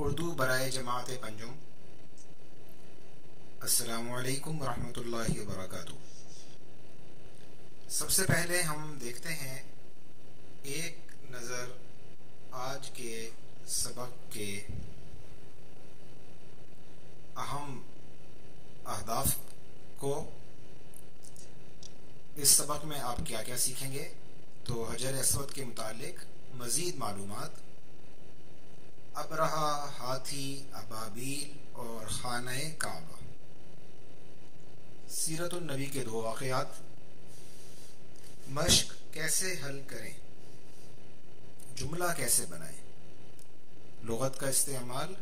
उर्दू बराए जमात पंजम। अस्सलामुअलैकुम वरहमतुल्लाहि वबरकातुहू। सबसे पहले हम देखते हैं एक नज़र आज के सबक के अहम अहदाफ को। इस सबक में आप क्या क्या सीखेंगे तो हजर अस्वद के मुतालिक मज़ीद मालूमात, अबरहा, हाथी, अबाबील और खाने काबा, सीरतुन नबी के दो वाक़यात, मश्क कैसे हल करें, जुमला कैसे बनाएं, लुगत का इस्तेमाल,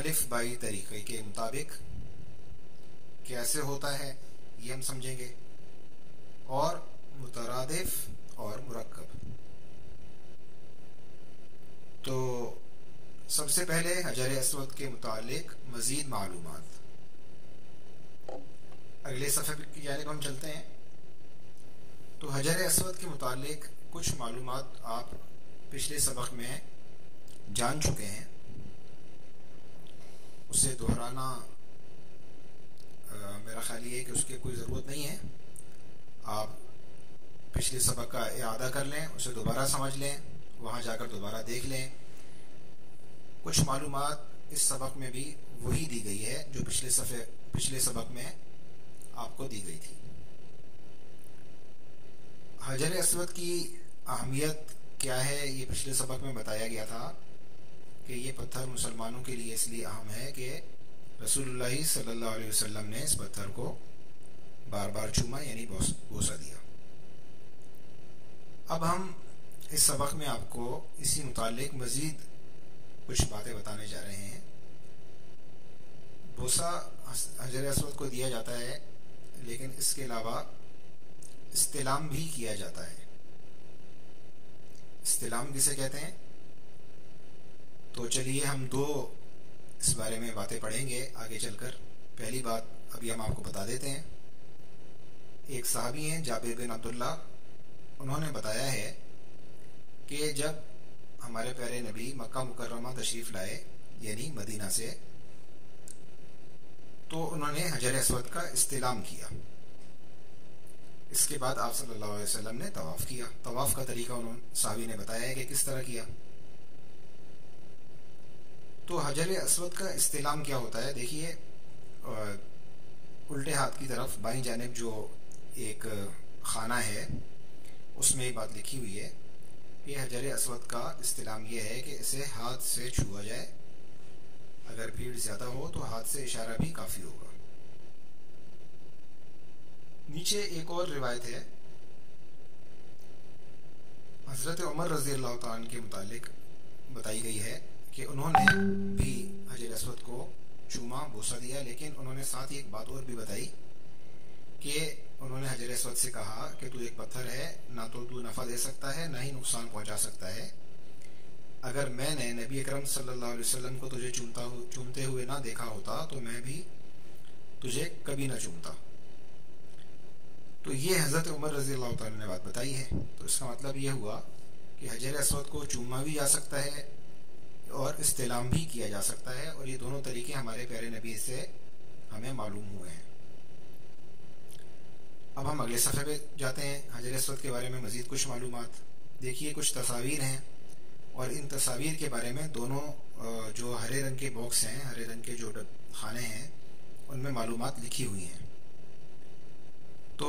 अलिफ बाई तरीक़े के मुताबिक कैसे होता है ये हम समझेंगे, और मुतरादिफ और मुरक्कब। तो सबसे पहले हजर अस्वद के मुतालिक मज़ीद मालूमात। अगले सफ़े की जानिब हम चलते हैं। तो हजर अस्वद के मुतालिक कुछ मालूमात आप पिछले सबक में जान चुके हैं, उसे दोहराना मेरा ख्याल ये है कि उसकी कोई ज़रूरत नहीं है। आप पिछले सबक का इआदा कर लें, उसे दोबारा समझ लें, वहाँ जाकर दोबारा देख लें। कुछ मालूमात इस सबक में भी वही दी गई है जो पिछले सबक में आपको दी गई थी। हजर अस्वद की अहमियत क्या है ये पिछले सबक में बताया गया था कि ये पत्थर मुसलमानों के लिए इसलिए अहम है कि रसूलुल्लाह सल्लल्लाहु अलैहि वसल्लम ने इस पत्थर को बार बार चूमा यानी बोसा दिया। अब हम इस सबक में आपको इसी मुतालिक मज़ीद कुछ बातें बताने जा रहे हैं। बोसा हजर अस्वद को दिया जाता है, लेकिन इसके अलावा इस्तेलाम भी किया जाता है। इस्तेलाम किसे कहते हैं तो चलिए हम दो इस बारे में बातें पढ़ेंगे आगे चलकर। पहली बात अभी हम आपको बता देते हैं। एक साहबी हैं जाबिर बिन अब्दुल्ला, उन्होंने बताया है कि जब हमारे प्यारे नबी मक्का मुकर्रमा तशरीफ़ लाए यानी मदीना से, तो उन्होंने हजर अस्वद का इस्तेलाम किया। इसके बाद आप सल्लल्लाहु अलैहि वसल्लम ने तवाफ़ किया। तवाफ़ का तरीका उन्होंने साहबी ने बताया है कि किस तरह किया। तो हजर अस्वद का इस्तेलाम क्या होता है, देखिए उल्टे हाथ की तरफ बाईं जानिब जो एक खाना है उसमें ये बात लिखी हुई है कि हजर अस्वद का इस्तेलाम यह है कि इसे हाथ से छुआ जाए, अगर भीड़ ज़्यादा हो तो हाथ से इशारा भी काफ़ी होगा। नीचे एक और रिवायत है हज़रत उमर रज़ी अल्लाह तआला अन्हु के मुतालिक बताई गई है कि उन्होंने भी हजर अस्वद को चूमा बोसा दिया, लेकिन उन्होंने साथ ही एक बात और भी बताई कि उन्होंने हजर अस्वद से कहा कि तू एक पत्थर है, ना तो तू नफ़ा दे सकता है ना ही नुकसान पहुँचा सकता है। अगर मैंने नबी अकरम सल्लल्लाहु अलैहि वसल्लम को तुझे चूमते हुए ना देखा होता तो मैं भी तुझे कभी ना चूमता। तो ये हज़रत उमर रज़ी अल्लाह तआला ने बात बताई है। तो इसका मतलब ये हुआ कि हजर अस्वद को चूमा भी जा सकता है और इस्तेलाम भी किया जा सकता है, और ये दोनों तरीके हमारे प्यारे नबी से हमें मालूम हुए हैं। अब हम अगले सफ़े पे जाते हैं। हजर अस्वद के बारे में मज़ीद कुछ मालूमात, देखिए कुछ तस्वीर हैं और इन तस्वीर के बारे में दोनों जो हरे रंग के बॉक्स हैं, हरे रंग के जो खाने हैं, उनमें मालूमात लिखी हुई हैं। तो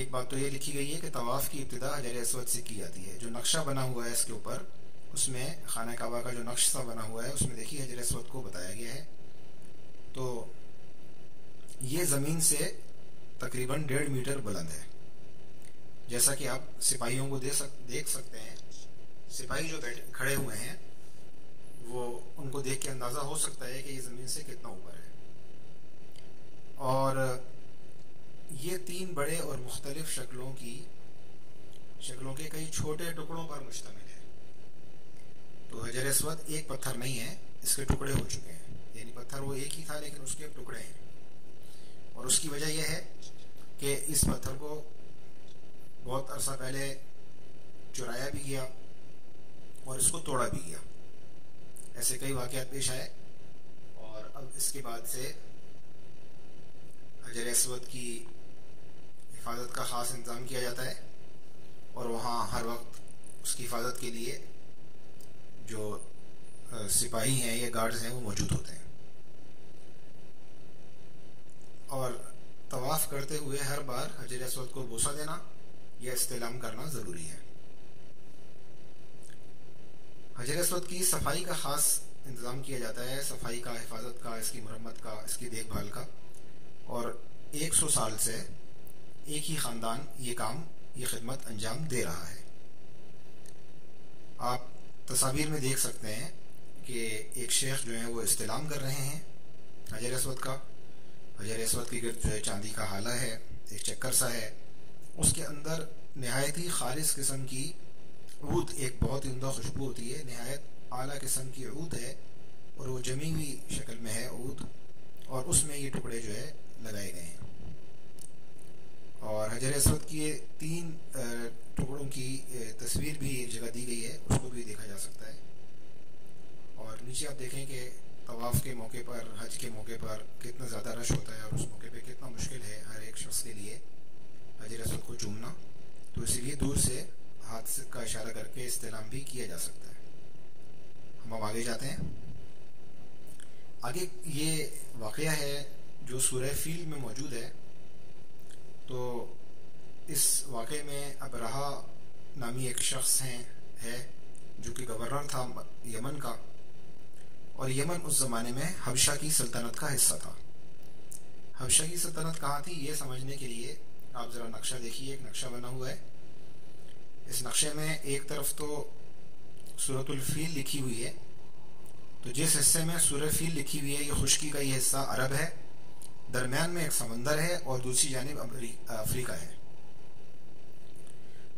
एक बात तो ये लिखी गई है कि तवाफ़ की इब्तिदा हजर अस्वद से की जाती है। जो नक्शा बना हुआ है इसके ऊपर, उसमें खाना काबा का जो नक्शा बना हुआ है उसमें देखिए हजर अस्वद को बताया गया है। तो ये ज़मीन से तकरीबन 1.5 मीटर बुलंद है, जैसा कि आप सिपाहियों को देख सकते हैं। सिपाही जो खड़े हुए हैं वो उनको देख के अंदाज़ा हो सकता है कि ये ज़मीन से कितना ऊपर है। और ये 3 बड़े और मुख्तलिफ शक्लों के कई छोटे टुकड़ों पर मुश्तमिल है। तो हजर अस्वद एक पत्थर नहीं है, इसके टुकड़े हो चुके हैं, यानी पत्थर वो एक ही था लेकिन उसके टुकड़े हैं। और उसकी वजह यह है कि इस पत्थर को बहुत अरसा पहले चुराया भी गया और और इसको तोड़ा भी गया। ऐसे कई वाक़यात पेश आए। और अब इसके बाद से हजर अस्वद की हिफाजत का ख़ास इंतज़ाम किया जाता है और वहाँ हर वक्त उसकी हिफाजत के लिए जो सिपाही हैं या गार्ड्स हैं वो मौजूद होते हैं। और तवाफ़ करते हुए हर बार हजर अस्वद को बूसा देना या इस्तेलाम करना ज़रूरी है। हजर अस्वद की सफाई का ख़ास इंतज़ाम किया जाता है, सफाई का, हिफाजत का, इसकी मरम्मत का, इसकी देखभाल का। और 100 साल से एक ही ख़ानदान ये काम, ये खिदमत अंजाम दे रहा है। आप तस्वीर में देख सकते हैं कि एक शेख जो हैं वो इस्तेलाम कर रहे हैं हजर अस्वद का। हजर अस्वद के गिर्द जो है चांदी का हाला है, एक चक्कर सा है, उसके अंदर नहायत ही खालिस किस्म की ऊद, एक बहुत ही उम्दा खुशबू होती है, नहायत आला किस्म की ऊद है और वो जमी हुई शक्ल में है ऊद, और उसमें ये टुकड़े जो है लगाए गए हैं। और हजर अस्वद की 3 टुकड़ों की तस्वीर भी एक जगह दी गई है, उसको भी देखा जा सकता है। और नीचे आप देखें कि तवाफ़ के मौके पर, हज के मौके पर कितना ज़्यादा रश होता है और उस मौके पर कितना मुश्किल है हर एक शख्स के लिए हजर अस्वद को चूमना। तो इसीलिए दूर से हाथ का इशारा करके इस्तेलाम भी किया जा सकता है। हम आगे जाते हैं। आगे ये वाक़या है जो सूरह फील में मौजूद है। तो इस वाक़े में अबराहा नामी एक शख्स है जो कि गवर्नर था यमन का, और यमन उस ज़माने में हबशा की सल्तनत का हिस्सा था। हबशा की सल्तनत कहाँ थी, ये समझने के लिए आप ज़रा नक्शा देखिए। एक नक्शा बना हुआ है। इस नक्शे में एक तरफ तो सूरतुल फील लिखी हुई है, तो जिस हिस्से में सूरह फील लिखी हुई है ये खुश्की का ये हिस्सा अरब है, दरमियान में एक समंदर है और दूसरी जानिब अफ्रीका है।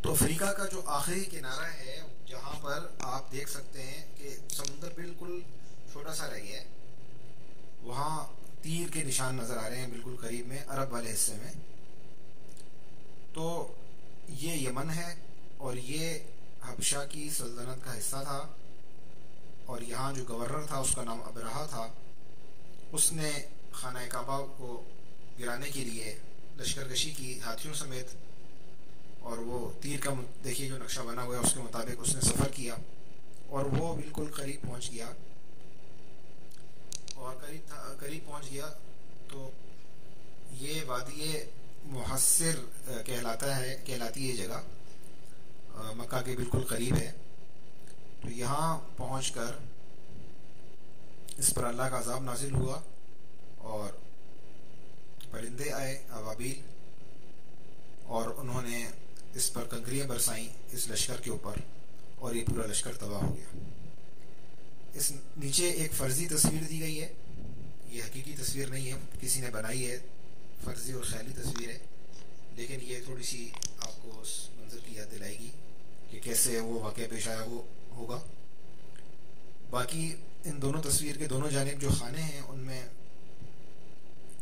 तो अफ्रीका का जो आखिरी किनारा है जहाँ पर आप देख सकते हैं कि समंदर बिल्कुल छोटा सा रह गया है, वहाँ तीर के निशान नज़र आ रहे हैं बिल्कुल करीब में अरब वाले हिस्से में। तो ये यमन है और ये हबशा की सल्तनत का हिस्सा था, और यहाँ जो गवर्नर था उसका नाम अबराहा था। उसने खाना काबा को गिराने के लिए लश्करकशी की हाथियों समेत, और वो तीर का देखिए जो नक्शा बना हुआ है उसके मुताबिक उसने सफ़र किया और वो बिल्कुल करीब पहुँच गया। और करीब पहुँच गया तो ये वादी मुहस्सिर कहलाती है जगह, मक्का के बिल्कुल करीब है। तो यहाँ पहुँचकर इस पर अल्लाह का अज़ाब नाजिल हुआ और परिंदे आए अबाबील, और उन्होंने इस पर कंकरियाँ बरसाईं इस लश्कर के ऊपर, और ये पूरा लश्कर तबाह हो गया। इस नीचे एक फ़र्जी तस्वीर दी गई है, ये हकीकी तस्वीर नहीं है, किसी ने बनाई है, फ़र्जी और ख्याली तस्वीर है, लेकिन ये थोड़ी सी आपको उस मंजर की याद दिलाएगी कि कैसे वो वाक़या पेश आया वो होगा। बाकी इन दोनों तस्वीर के दोनों जानिब जो खाने हैं उनमें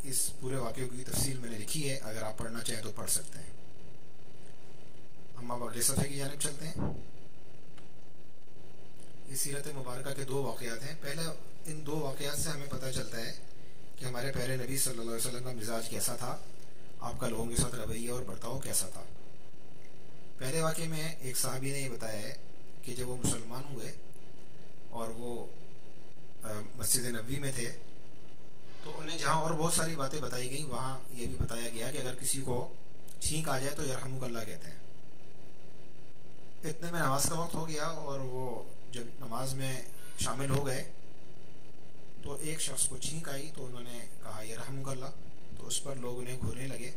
इस पूरे वाक़े की तफसील मैंने लिखी है, अगर आप पढ़ना चाहें तो पढ़ सकते हैं। हम अब अगले सफ़े की जानिब चलते हैं। इस सीरत मुबारक के 2 वाक़यात हैं। पहला, इन 2 वाक़यात से हमें पता चलता है कि हमारे पहले नबी सल्लल्लाहु अलैहि वसल्लम का मिजाज कैसा था, आपका लोगों के साथ रवैया और बर्ताव कैसा था। पहले वाक़े में एक साहबी ने ये बताया है कि जब वो मुसलमान हुए और वो मस्जिद नबवी में थे, तो उन्हें जहाँ और बहुत सारी बातें बताई गई, वहाँ ये भी बताया गया कि अगर किसी को छींक आ जाए तो यरहमुकल्लाह कहते हैं। इतने में नमाज का वक्त हो गया और वो जब नमाज में शामिल हो गए तो एक शख्स को छींक आई, तो उन्होंने कहा यरहमुकल्लाह। तो उस पर लोग उन्हें घूरने लगे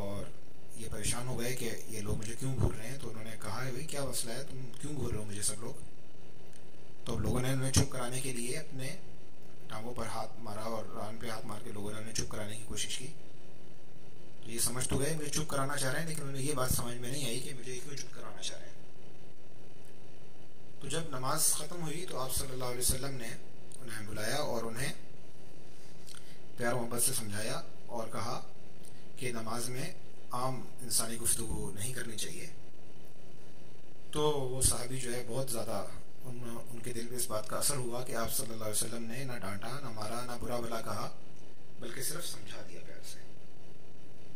और ये परेशान हो गए कि ये लोग मुझे क्यों घूर रहे हैं। तो उन्होंने कहा भाई क्या मसला है, तुम क्यों घूर रहे हो मुझे सब लोग। तो लोगों ने उन्हें चुप कराने के लिए अपने टाँगों पर हाथ मारा और रान पे हाथ मार के लोगों ने उन्हें चुप कराने की कोशिश की। तो ये समझ तो गए मुझे चुप कराना चाह रहे हैं, लेकिन उन्हें ये बात समझ में नहीं आई कि मुझे क्यों चुप कराना चाह रहे हैं। तो जब नमाज ख़त्म हुई तो आप सल्लल्लाहु अलैहि वसल्लम ने उन्हें बुलाया और उन्हें प्यार मोहब्बत से समझाया और कहा कि नमाज में आम इंसानी गुफ्तगू नहीं करनी चाहिए। तो वो साहबी जो है बहुत ज़्यादा उनके दिल पे इस बात का असर हुआ कि आप सल्लल्लाहु अलैहि वसल्लम ने ना डांटा ना मारा ना बुरा भला कहा, बल्कि सिर्फ समझा दिया प्यार से।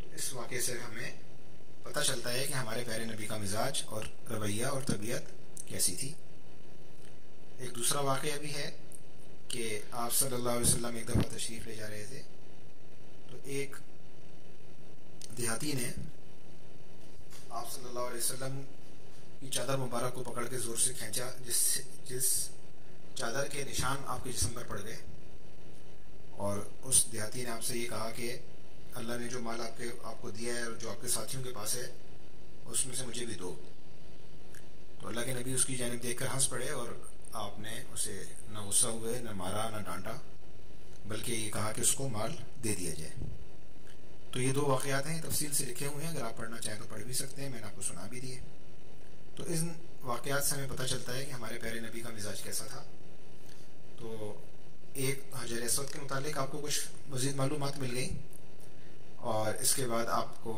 तो इस वाक़े से हमें पता चलता है कि हमारे प्यारे नबी का मिजाज और रवैया और तबीयत कैसी थी। एक दूसरा वाक़या भी है कि आप सल्लल्लाहु अलैहि वसल्लम एक दफ़ा तशरीफ़ ले जा रहे थे, तो एक देहाती ने आप सल्लल्लाहु अलैहि वसल्लम की चादर मुबारक को पकड़ के ज़ोर से खींचा, जिस चादर के निशान आपके जिस्म पर पड़ गए। और उस देहाती ने आपसे ये कहा कि अल्लाह ने जो माल आपको दिया है और जो आपके साथियों के पास है उसमें से मुझे भी दो। तो अल्लाह के नबी उसकी जानिब देखकर हंस पड़े और आपने उसे ना गुस्सा हुए, ना मारा, ना डांटा, बल्कि ये कहा कि उसको माल दे दिया जाए। तो ये दो वाक़यात हैं, तफसील से लिखे हुए हैं, अगर आप पढ़ना चाहें तो पढ़ भी सकते हैं, मैंने आपको सुना भी दिए। तो इन वाक़यात से हमें पता चलता है कि हमारे प्यारे नबी का मिजाज कैसा था। तो एक हजर अस्वद के मुतालिक आपको कुछ मज़ीद मालूमात मिल गई, और इसके बाद आपको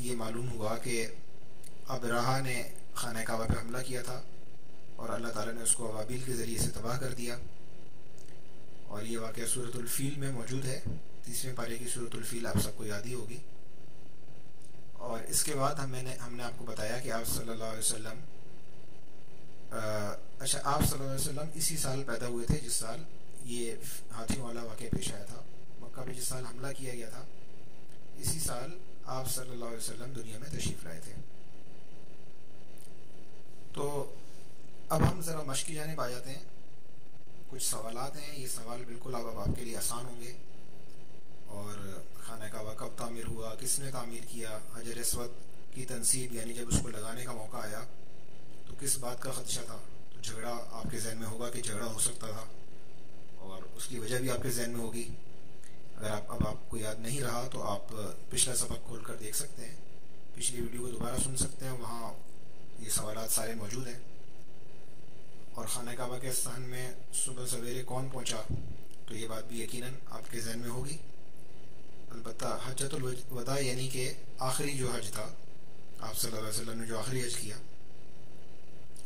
ये मालूम हुआ कि अबराहा ने खाना काबा पर हमला किया था और अल्लाह ताला ने उसको अवाबिल के ज़रिए से तबाह कर दिया। और ये वाक़या सूरतुल फ़ील में मौजूद है, 30वें पारे की सूरतुल फ़ील आप सबको याद ही होगी। और इसके बाद हमने आपको बताया कि आप सल्लल्लाहु अलैहि वसल्लम आप सल्लल्लाहु अलैहि वसल्लम इसी साल पैदा हुए थे जिस साल ये हाथियों वाला वाक़या पेश आया था, मक्का पे जिस साल हमला किया गया था, इसी साल आप सल्लल्लाहु अलैहि वसल्लम दुनिया में तशरीफ़ लाए थे। तो अब हम ज़रा मश्क़ की जानिब आ जाते हैं। कुछ सवालात हैं, ये सवाल बिल्कुल अब आपके लिए आसान होंगे। और खाना काबा कब तामीर हुआ, किसने तामीर किया, हजर अस्वद की तनसीब यानी जब उसको लगाने का मौका आया तो किस बात का ख़दशा था। तो झगड़ा आपके जहन में होगा कि झगड़ा हो सकता था, और उसकी वजह भी आपके जहन में होगी। अगर आपको याद नहीं रहा तो आप पिछला सबक खोल कर देख सकते हैं, पिछली वीडियो को दोबारा सुन सकते हैं, वहाँ ये सवालात सारे मौजूद हैं। और खाना काबा के स्थान में सुबह सवेरे कौन पहुँचा, तो ये बात भी यकीनन आपके जहन में होगी। अलबत्ता हज्जतुल वदा यानी कि आखिरी जो हज था, आप सल्लल्लाहु अलैहि वसल्लम ने जो आखिरी हज किया,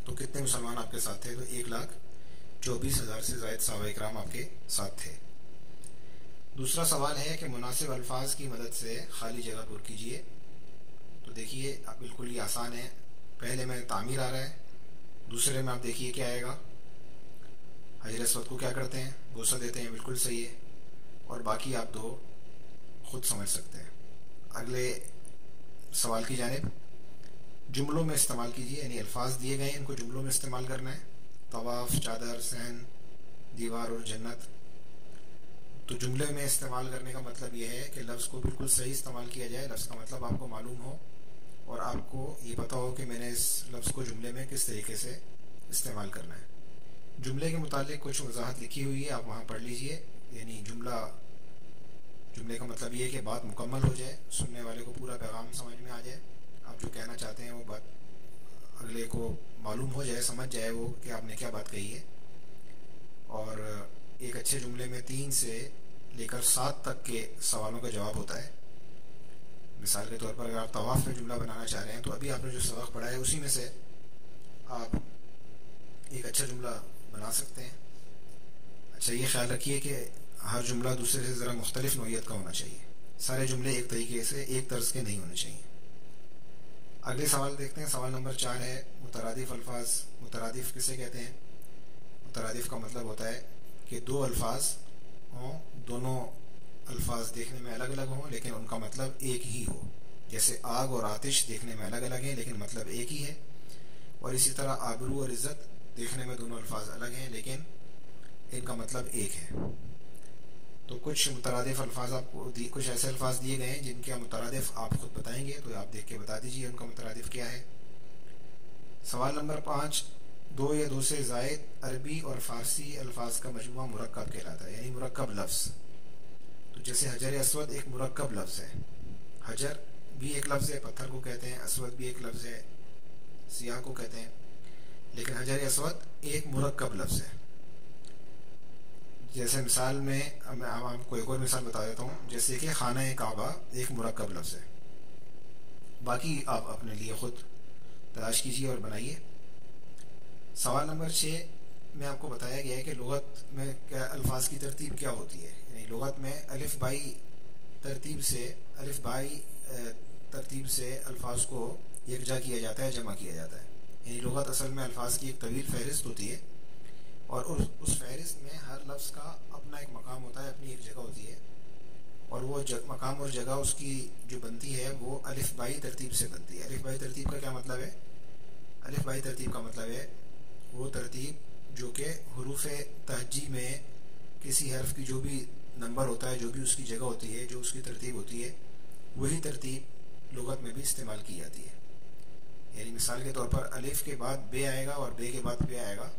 तो कितने मुसलमान आपके साथ थे, तो 1,24,000 से ज़ायद सहाबा इकराम आपके साथ थे। दूसरा सवाल है कि मुनासिब अल्फाज की मदद से खाली जगह पुर कीजिए। तो देखिए बिल्कुल ही आसान है, पहले में तामीर आ रहा है, दूसरे में आप देखिए क्या आएगा, हजर अस्वद को क्या करते हैं, गोसा देते हैं, बिल्कुल सही है। और बाकी आप दो खुद समझ सकते हैं। अगले सवाल की जानिब, जुमलों में इस्तेमाल कीजिए, यानी अल्फाज दिए गए इनको जुमलों में इस्तेमाल करना है। तवाफ़, चादर, सहन, दीवार और जन्नत। तो जुमले में इस्तेमाल करने का मतलब यह है कि लफ्ज़ को बिल्कुल सही इस्तेमाल किया जाए, लफ्ज़ का मतलब आपको मालूम हो और आपको ये पता हो कि मैंने इस लफ्ज़ को जुमले में किस तरीके से इस्तेमाल करना है। जुमले के मुतालिक कुछ वजाहत लिखी हुई है, आप वहाँ पढ़ लीजिए। यानी जुमले का मतलब ये है कि बात मुकम्मल हो जाए, सुनने वाले को पूरा पैगाम समझ में आ जाए, आप जो कहना चाहते हैं वो बात अगले को मालूम हो जाए, समझ जाए वो कि आपने क्या बात कही है। और एक अच्छे जुमले में 3 से लेकर 7 तक के सवालों का जवाब होता है। मिसाल के तौर पर अगर आप तवाफ़ में जुमला बनाना चाह रहे हैं तो अभी आपने जो सबक पढ़ा है उसी में से आप एक अच्छा जुमला बना सकते हैं। अच्छा, ये ख्याल रखिए कि हर जुमला दूसरे से ज़रा मुख्तलिफ नौयत का होना चाहिए, सारे जुमले एक तरीके से एक तर्ज के नहीं होने चाहिए। अगले सवाल देखते हैं, सवाल नंबर 4 है मुतरादिफ अल्फाज। मुतरादिफ किसे कहते हैं? मुतरादिफ का मतलब होता है कि दो अल्फाज हों, दोनों अल्फाज देखने में अलग अलग हों लेकिन उनका मतलब एक ही हो। जैसे आग और आतिश देखने में अलग अलग हैं लेकिन मतलब एक ही है, और इसी तरह आबरू और इज़्ज़त देखने में दोनों अल्फाज अलग हैं लेकिन इनका मतलब एक है। तो कुछ मुतरादिफ अल्फाज आपको कुछ ऐसे अल्फाज दिए गए हैं जिनके मुतरादिफ आप खुद बताएंगे, तो आप देख के बता दीजिए उनका मुतरादिफ क्या है। सवाल नंबर 5, 2 या 2 से ज़ायद अरबी और फ़ारसी अल्फाज का मजमूआ मुरक्कब कहलाता है, यानी मुरक्कब लफ्ज़। तो जैसे हजर अस्वद एक मुरक्कब लफ्ज़ है, हजर भी एक लफ्ज़ है, पत्थर को कहते हैं, अस्वद भी एक लफ्ज़ है, सियाह को कहते हैं, लेकिन हजर अस्वद एक मुरक्कब लफ्ज़ है। जैसे मिसाल में मैं आपको एक और मिसाल बता देता हूँ, जैसे कि खाना काबा एक मुरक्कब लफ्ज़ है, बाकी आप अपने लिए ख़ुद तलाश कीजिए और बनाइए। सवाल नंबर 6 में आपको बताया गया है कि लुगत में क्या अल्फाज की तरतीब क्या होती है, यानी लुगत में अलिफ बाई तरतीब से अल्फाज को यकजा किया जाता है, जमा किया जाता है। यानी लुगत असल में अल्फाज की एक तवील फहरिस्त होती है और उस फहरिस्त में हर लफ्ज़ का अपना एक मकाम होता है, अपनी एक जगह होती है, और वो मकाम और जगह उसकी जो बनती है वो अलिफ बाई तरतीब से बनती है। अलिफ बाई तरतीब का क्या मतलब है? अलिफ बाई तरतीब का मतलब है वो तरतीब जो कि हरूफ तहजी में किसी हर्फ की जो भी नंबर होता है, जो भी उसकी जगह होती है, जो उसकी तरतीब होती है, वही तरतीब लुगत में भी इस्तेमाल की जाती है। यानी मिसाल के तौर पर अलिफ के बाद बे आएगा और बे के बाद पे आएगा,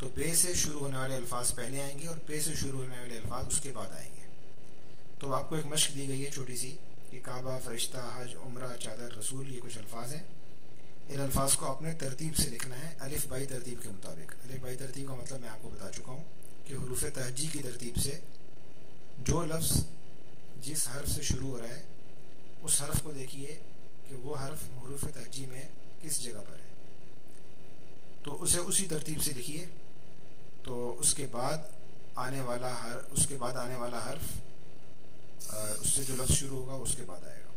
तो बे से शुरू होने वाले अल्फाज पहले आएंगे और पे से शुरू होने वाले अल्फाज उसके बाद आएंगे। तो आपको एक मश्क दी गई है छोटी सी कि काबा, फरिश्ता, हज, उम्रा, चादर, रसूल, ये कुछ अल्फाज हैं। इन अल्फाज को आपने तरतीब से लिखना है, अलिफ बाई तरतीब के मुताबिक। अलिफ बाई तरतीब का मतलब मैं आपको बता चुका हूँ कि हुरूफ तहजी की तरतीब से जो लफ्ज़ जिस हर्फ से शुरू हो रहा है उस हर्फ को देखिए कि वो हर्फ हुरूफ तहजी में किस जगह पर है, तो उसे उसी तरतीब से लिखिए। तो उसके बाद आने वाला हर्फ उससे जो लफ्ज़ शुरू होगा उसके बाद आएगा।